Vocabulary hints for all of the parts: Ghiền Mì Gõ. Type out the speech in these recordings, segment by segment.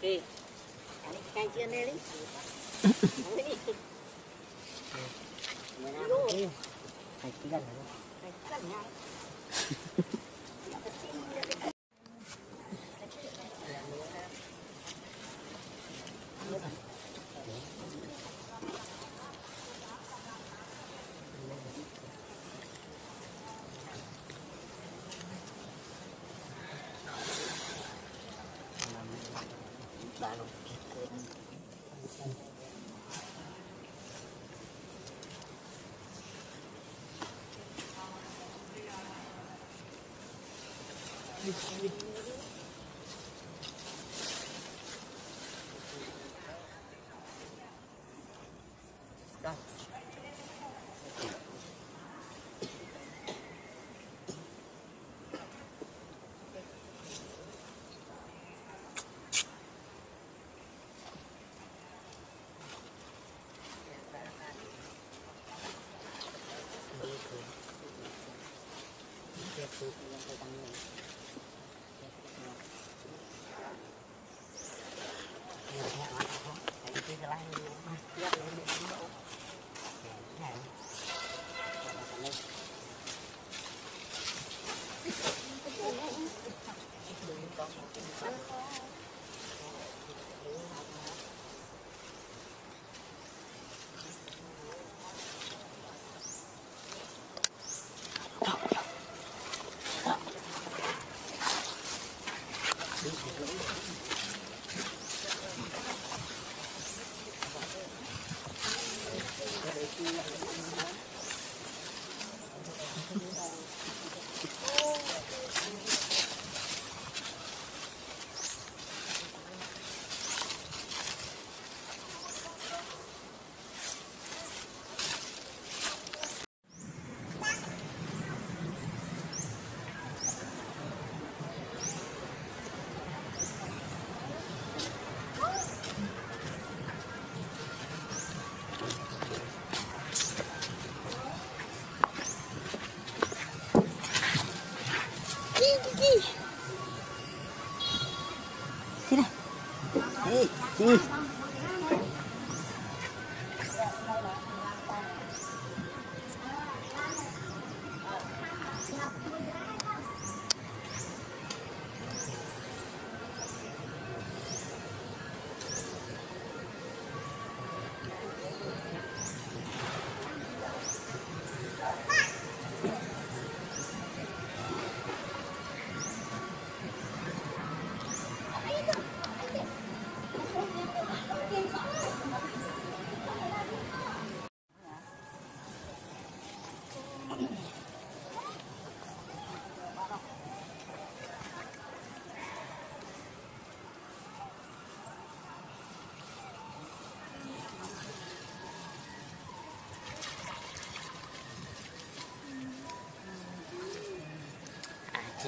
Đi. Cái chưa đi.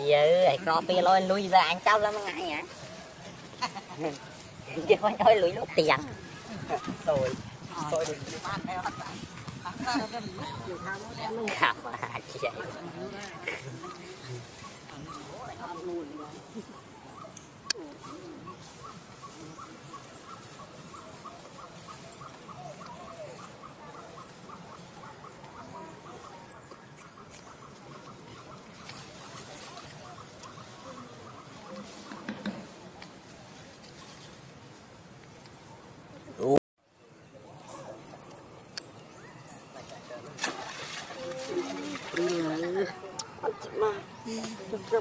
Chị ơi, hãy có bia lôi lui ra anh cháu lắm ngay hả? Chứ không nói lùi lúc tiền. Rồi, đừng bắt theo. Cảm ơn chị ấy. Hãy subscribe cho kênh Ghiền Mì Gõ để không bỏ lỡ những video hấp dẫn. Cái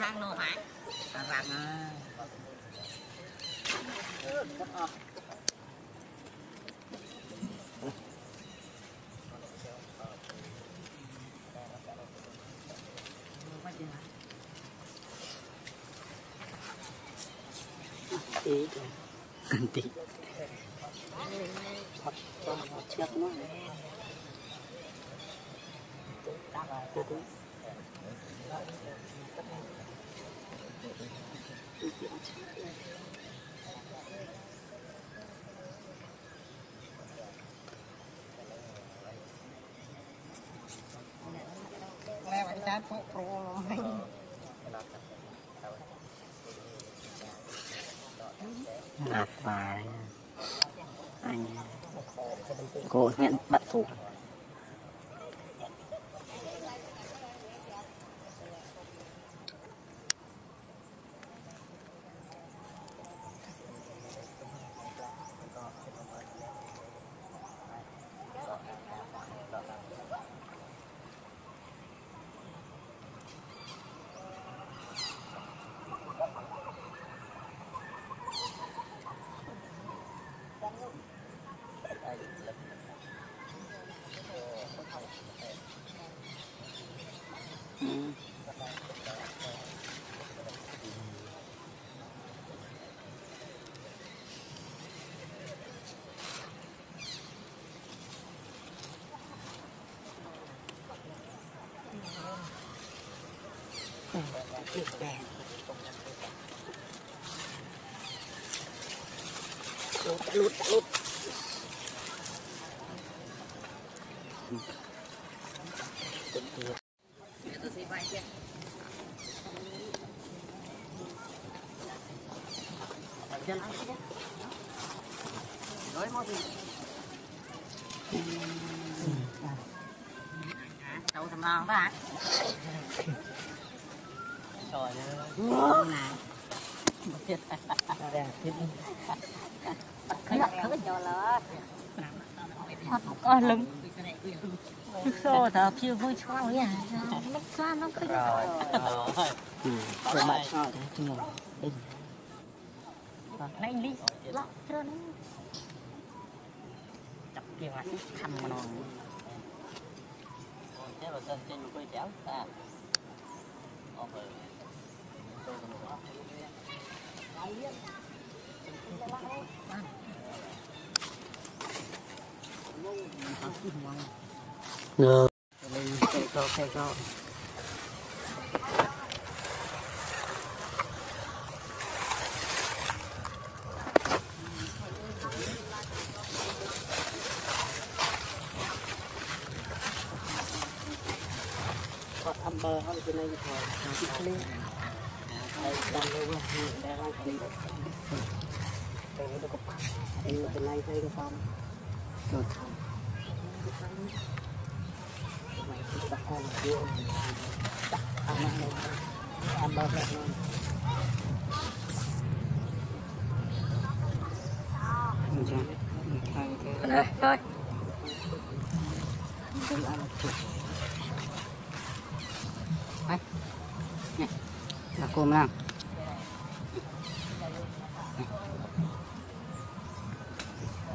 ăn luôn hả? Làm à. Tí cần tí. Ngạc và anh cô nhận bắt thủ Big bang. Loot. Trời ơi. Con lưng. Xô thở kêu vui cho ấy à. Nó xoa nó cứ rồi. Rồi bạn cho cái trường. Đừng. Anh đi. Lọ trơn. Chọc kia mà thầm nó. Thế vào sân trên quê chéo ta. No. Take off. Là cơm làm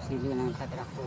si dia nak kata aku.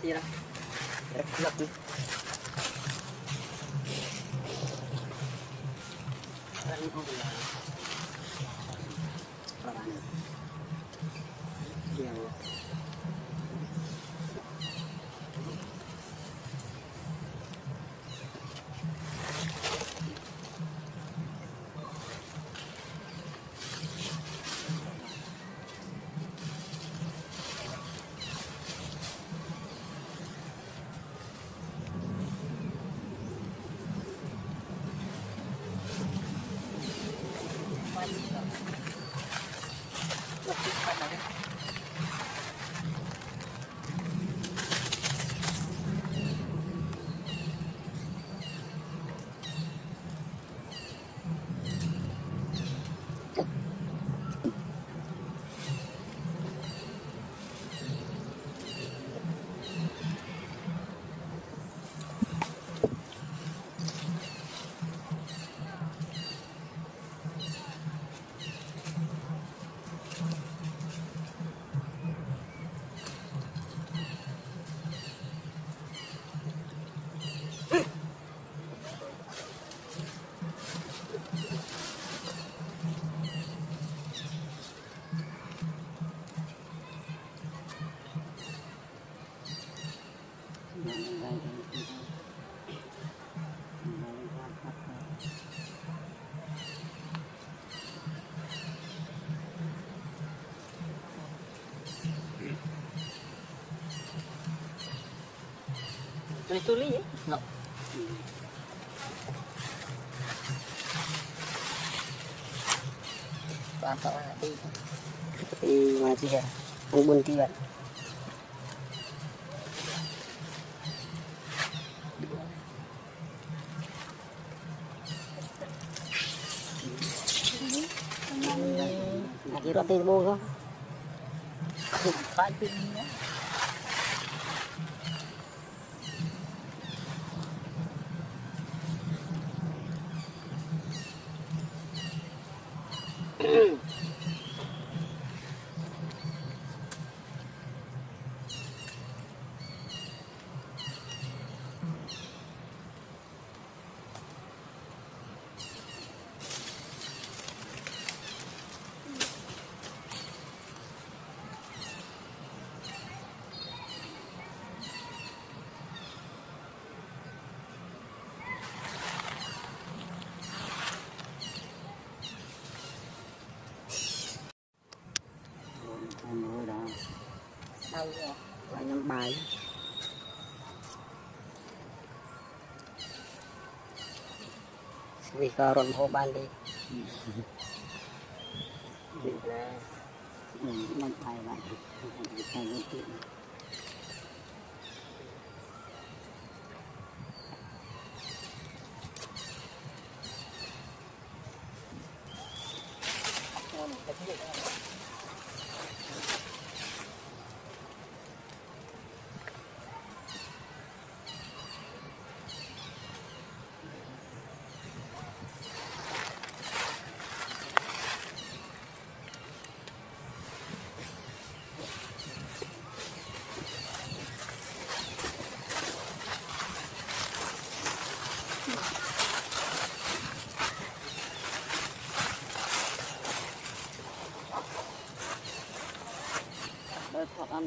Tira, boleh tuli ya? No. Apa lagi? Masih ya, ubun tiwan. Lagi roti boga. Pastinya. Là nhầm bài vì có rộn hồ ban đi vì là mình cũng đang bài lại vì thầy ngân tiện I'm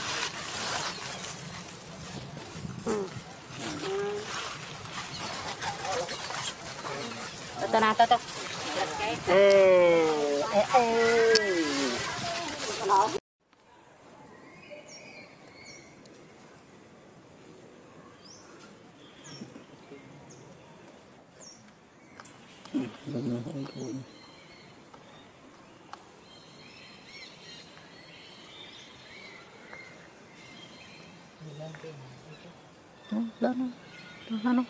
Tao nào tao tao. Lớn hơn không?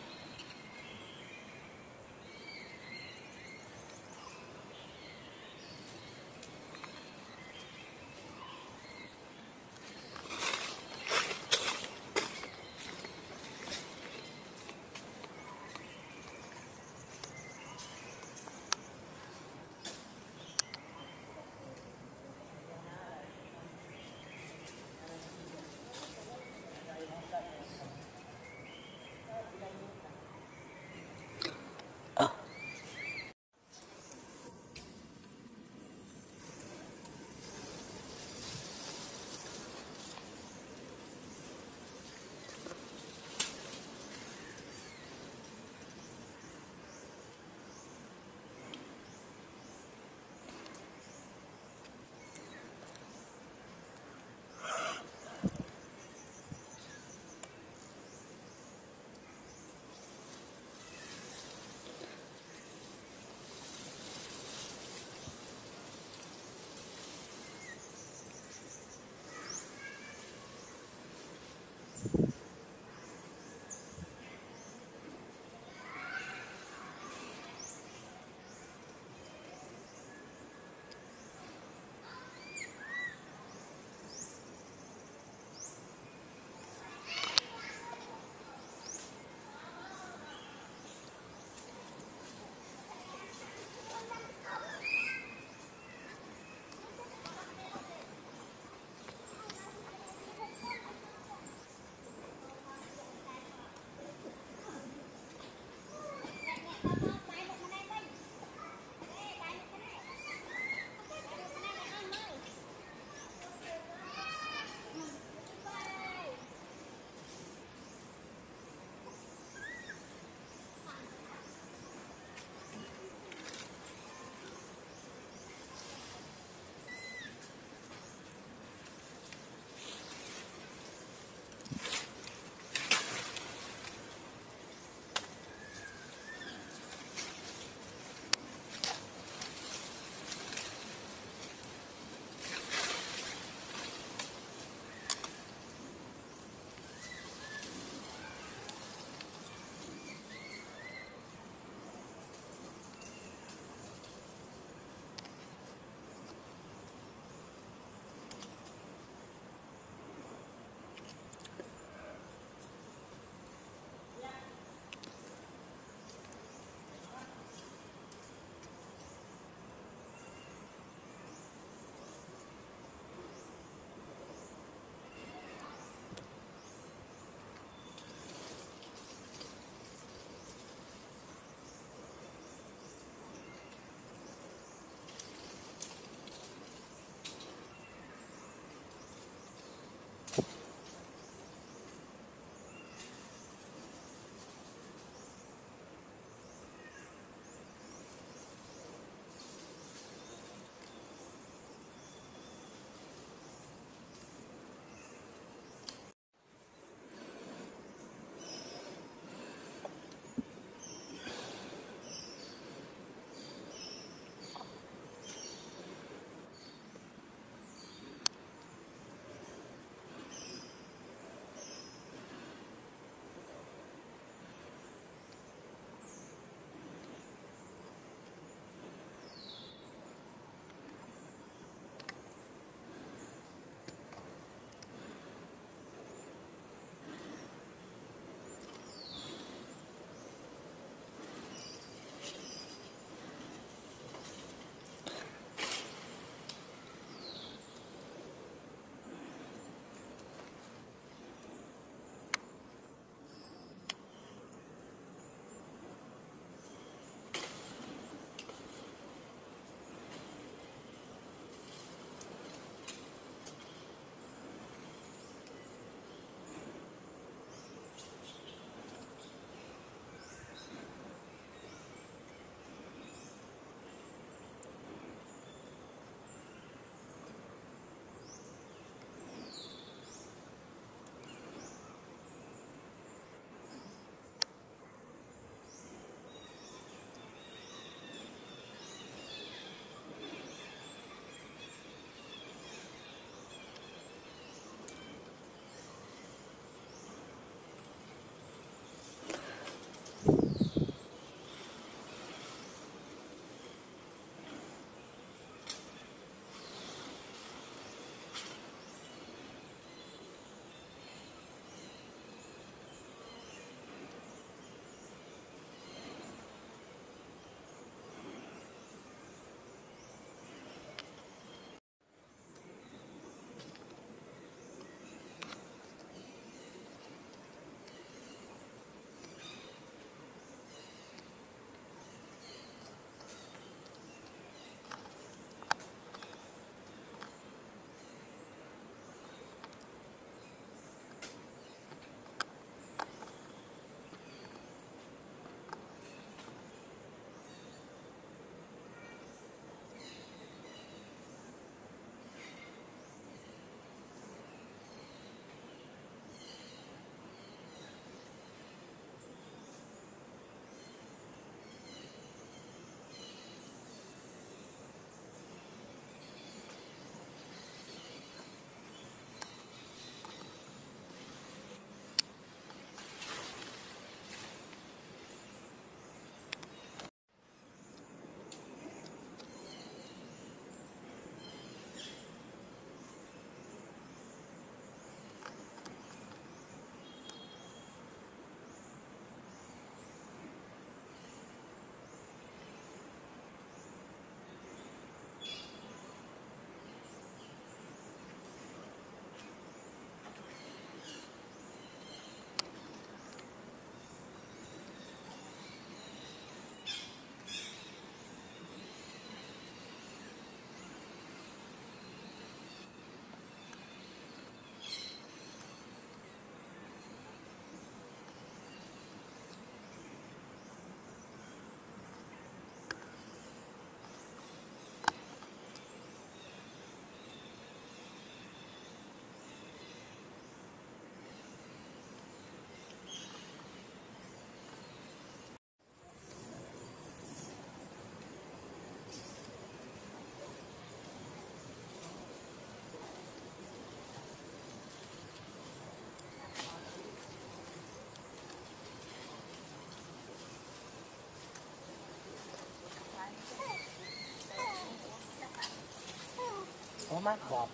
mát bọt.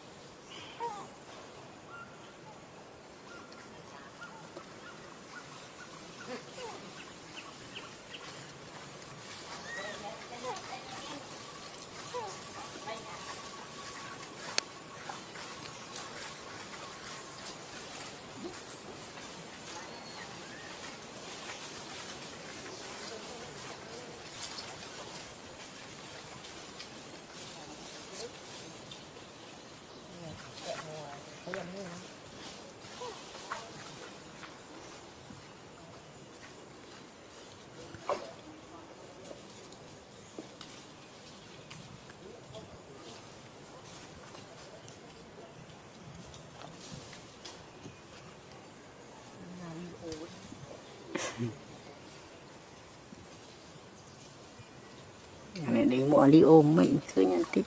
Để bỏ đi ôm mình cứ nhận tích.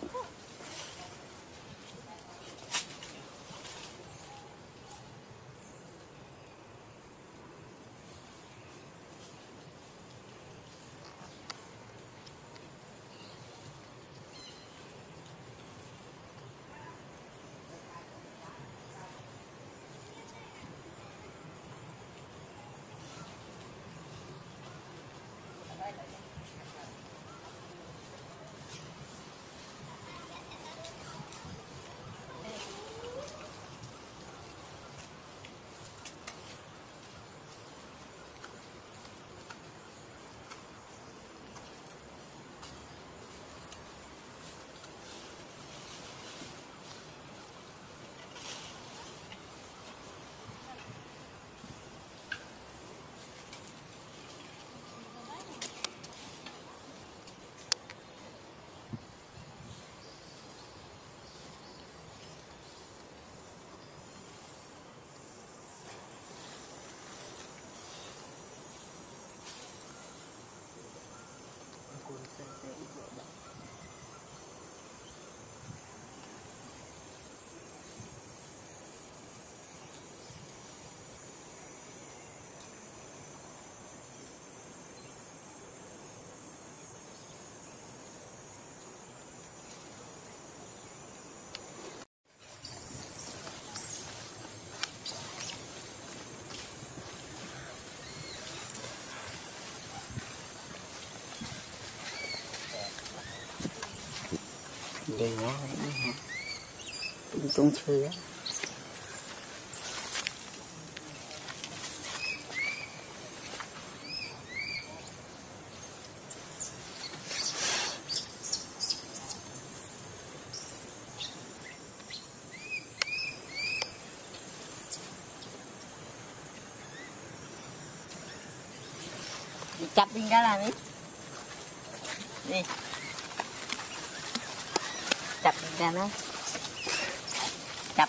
Để nhá, cũng chưa á. Chặt đi ra làm đi. Đi. Chặt tinggal na. Tháo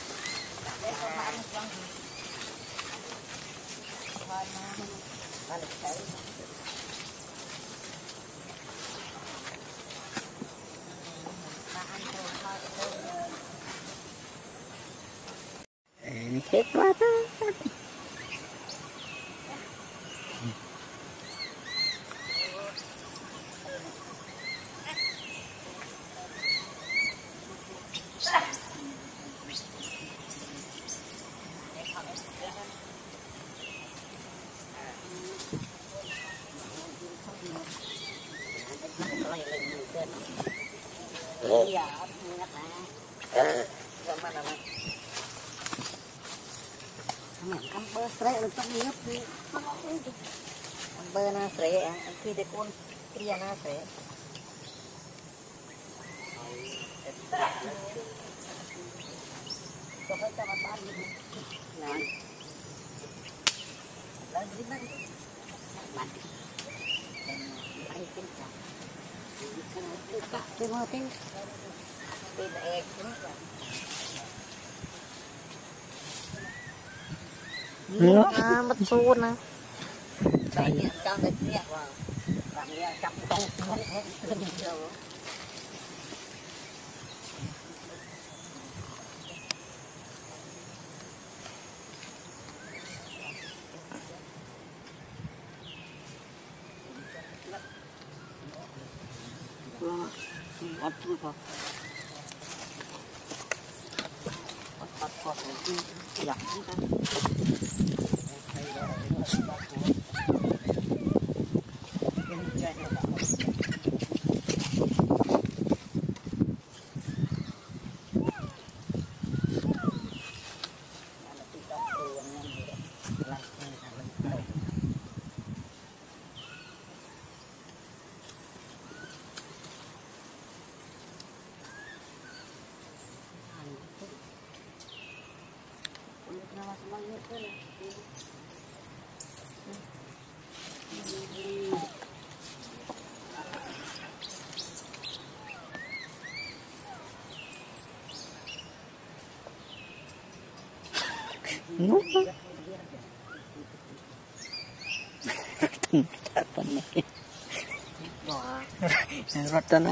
Chết quá ta. Hãy subscribe cho kênh Ghiền Mì Gõ để không bỏ lỡ những video hấp dẫn. Mất số nè. Chạy cho nó nhẹ vào. Làm nhẹ chậm tông xuống hết từ chiều. Ăn chút vào. Bắt cọp lên giặt Nope. Time.